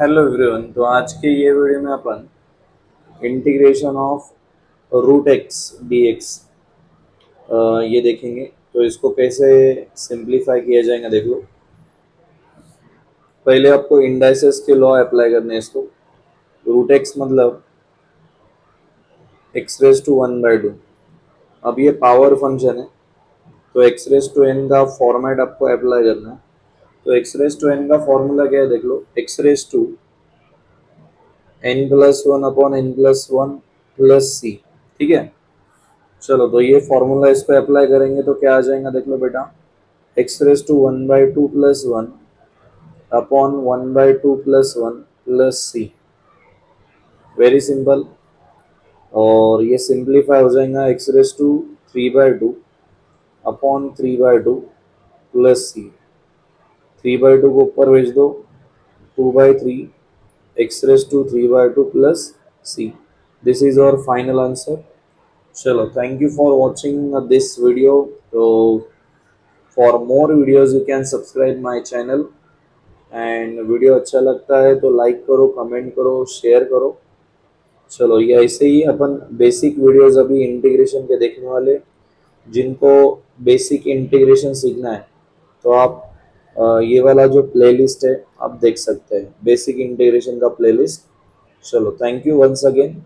Hello everyone, तो आज के ये वीडियो में अपन integration of root x D x ये देखेंगे। तो इसको कैसे सिंप्लीफाई किया जाएगा देखो। पहले आपको इंडाइसेस के लॉ अप्लाई करने हैं इसको। रूट एक्स मतलब एक्स रेस टू 1/2। अब ये पावर फंक्शन है तो एक्स रेस टू एन का फॉर्मेट आपको अप्लाई करना है। तो एक्स रेस टू एन का फॉर्मूला क्या है देख लो, x raise to N plus 1 upon N plus 1 plus सी। ठीक है, चलो तो ये फॉर्मूला इस पर अप्लाई करेंगे तो क्या आ जाएगा देख लो बेटा, x raise to 1/2 plus 1 upon 1/2 plus 1 plus C. Very simple. और ये सिंप्लीफाई हो जाएगा x raise to 3/2 upon 3/2 plus C. 3/2 को ऊपर भेज दो, 2/3 X raise to 3/2 plus C. This is our final answer. चलो, thank you for watching this video. तो for more videos you can subscribe my channel. And video अच्छा लगता है तो लाइक करो, कमेंट करो, शेयर करो। चलो, ये ऐसे ही अपन बेसिक वीडियोज अभी इंटीग्रेशन के देखने वाले। जिनको बेसिक इंटीग्रेशन सीखना है तो आप ये वाला जो प्लेलिस्ट है आप देख सकते हैं, बेसिक इंटीग्रेशन का प्लेलिस्ट। चलो, थैंक यू वंस अगेन।